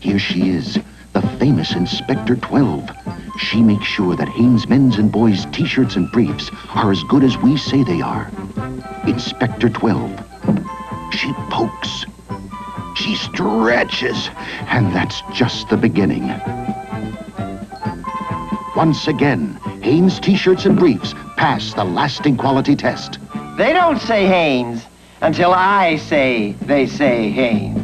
Here she is, the famous Inspector 12. She makes sure that Hanes men's and boys' t-shirts and briefs are as good as we say they are. Inspector 12. She pokes. She stretches. And that's just the beginning. Once again, Hanes t-shirts and briefs pass the lasting quality test. They don't say Hanes until I say they say Hanes.